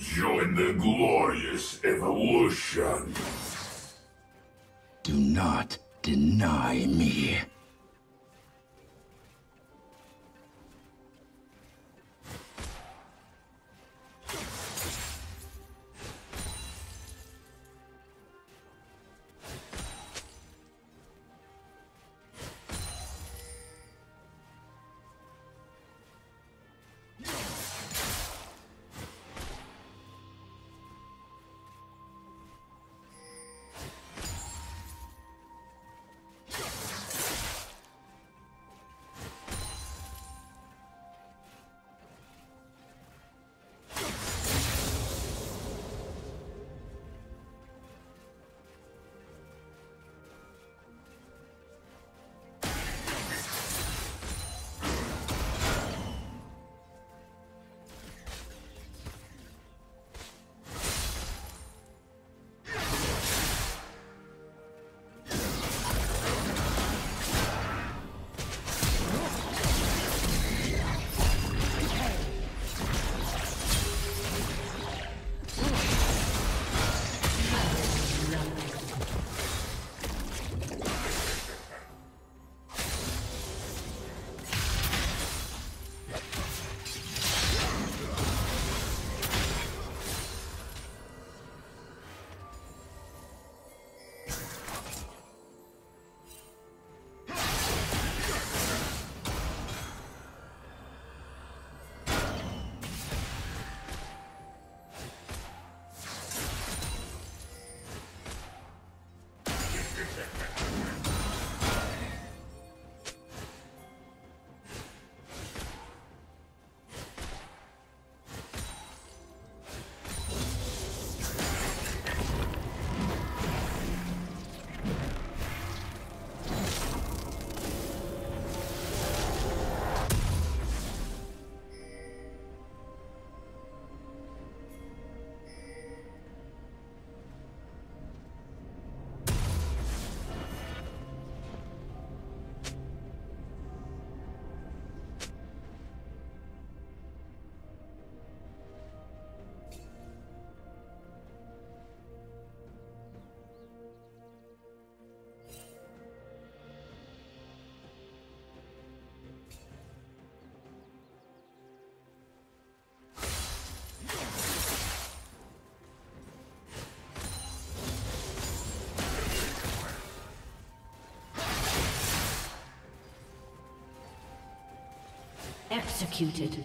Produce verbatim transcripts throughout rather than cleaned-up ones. Join the glorious evolution. Do not deny me. Executed.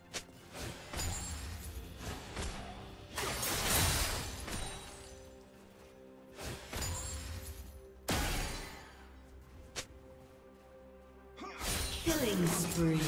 Killing spree.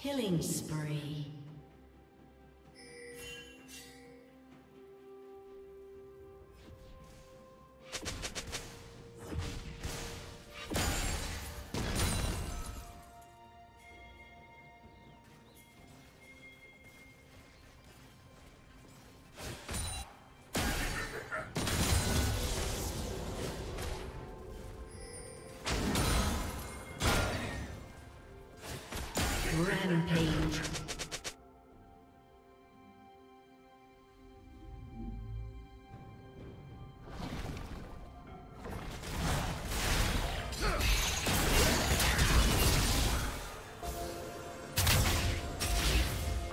Killing spree. Rampage.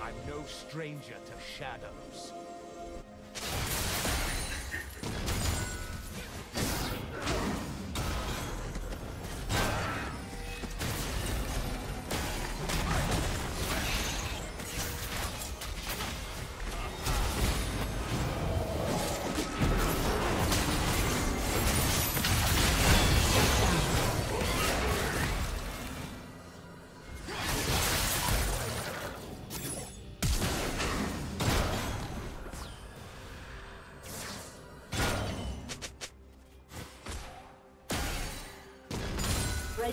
I'm no stranger to shadows. The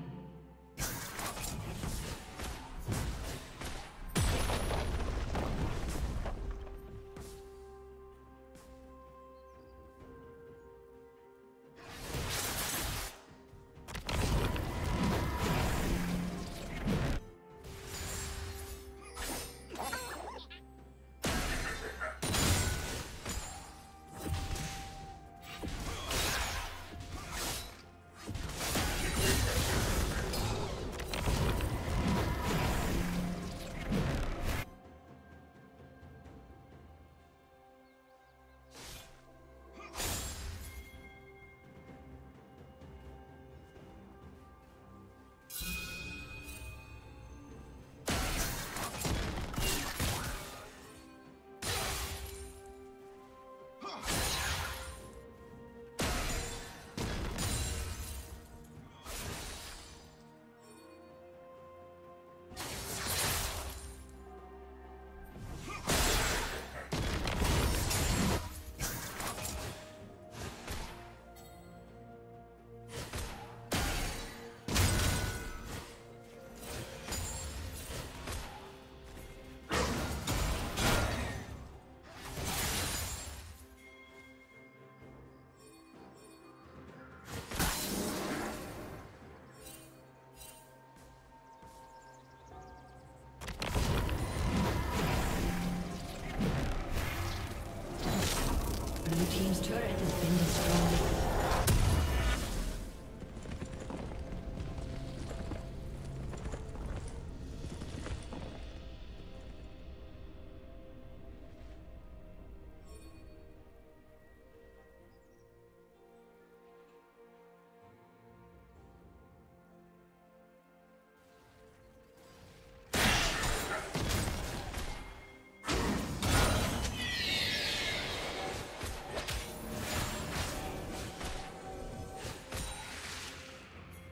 Blue team's turret has been destroyed.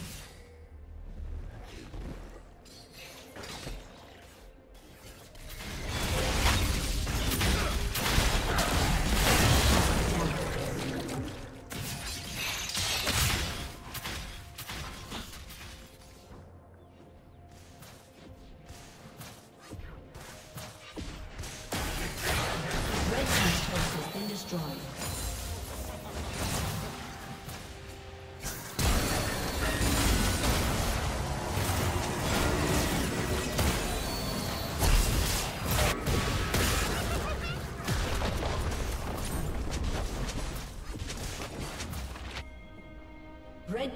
Red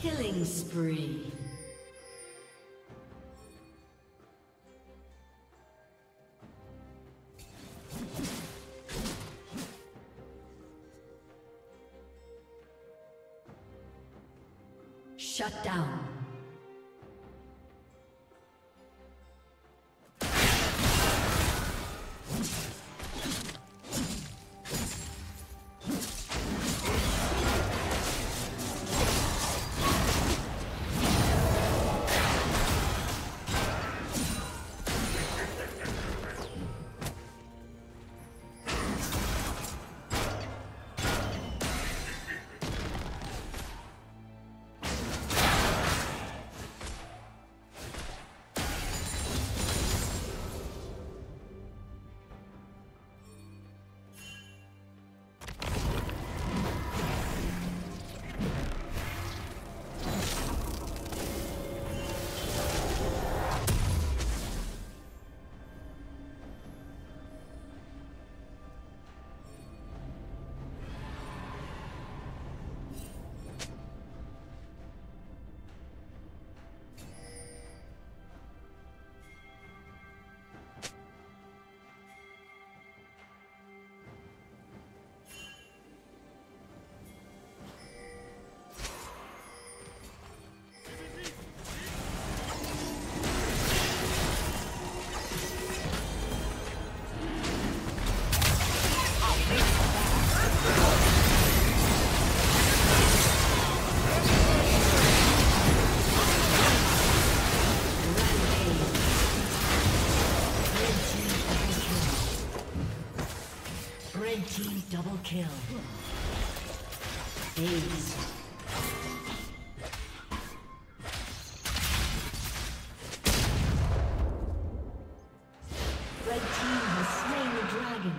Killing spree. Shut down. Double kill. Ace. Red team has slain the dragon.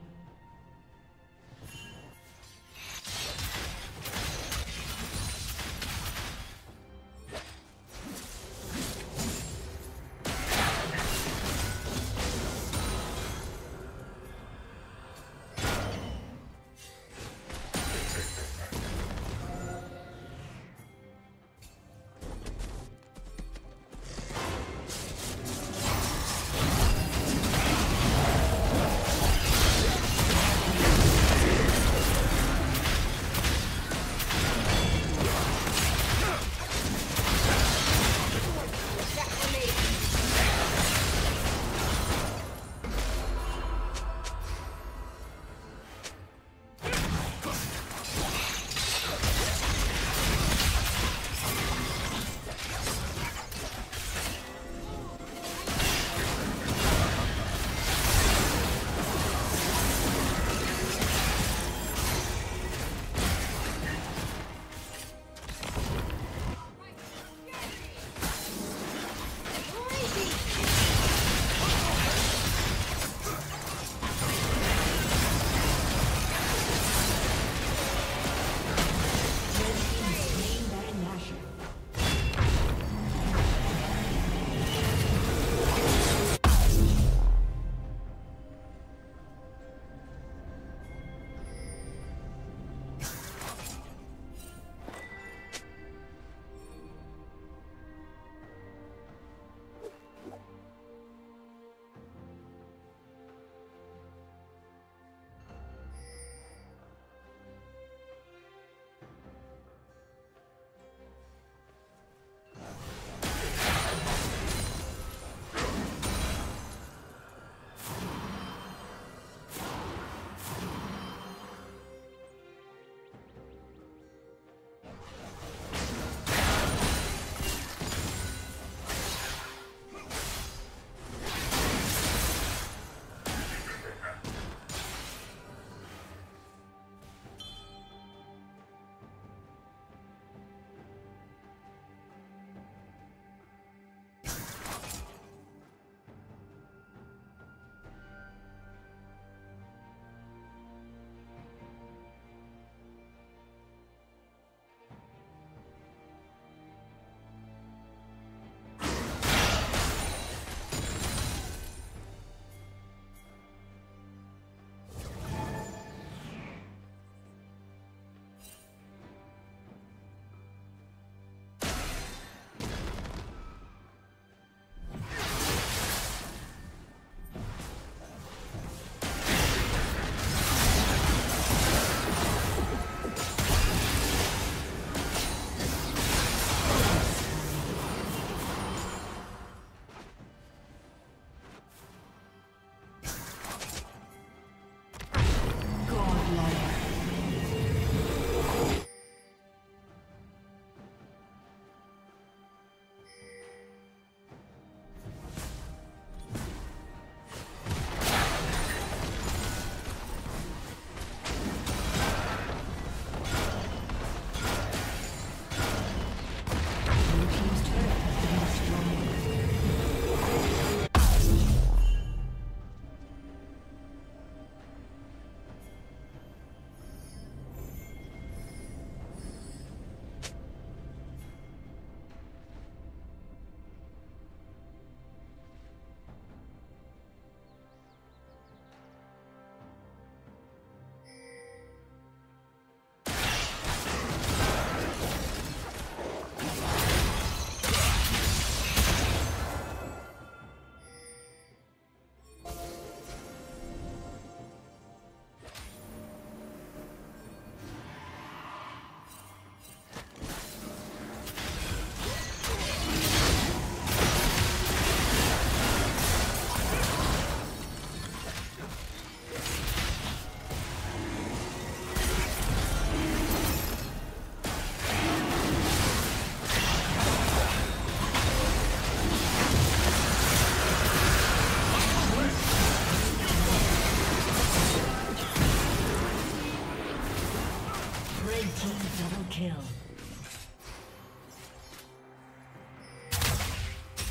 Red team double kill.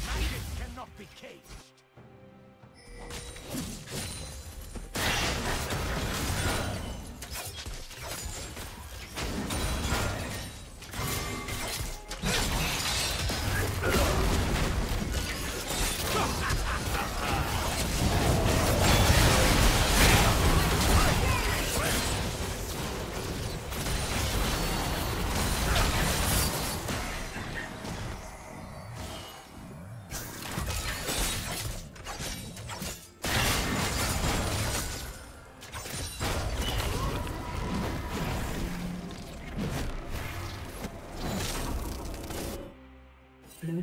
Magic cannot be caged. Blue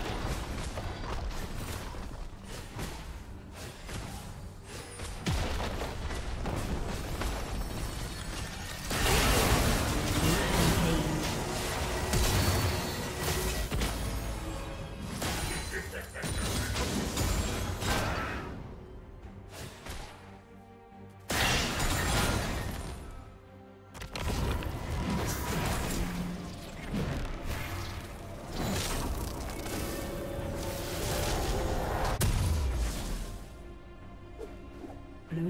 Blue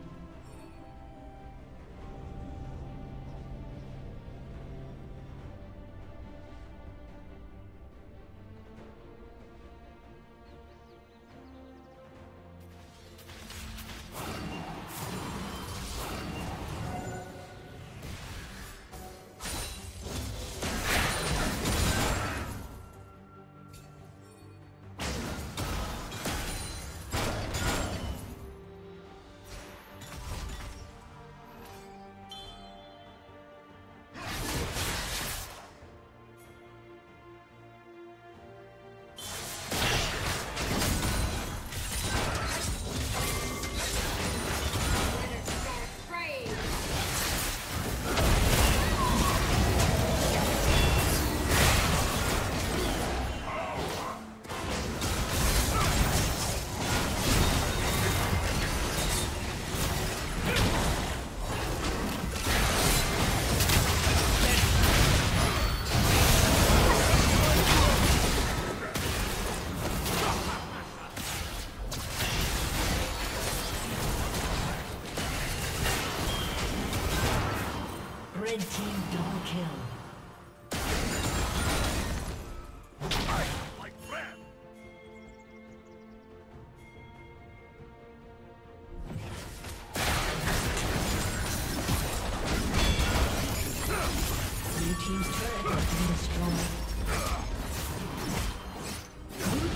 Red team double kill. Blue team's turret has been destroyed. Blue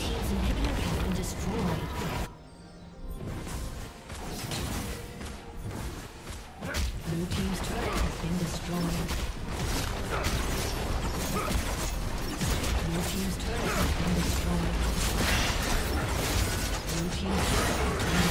team's turret has been destroyed.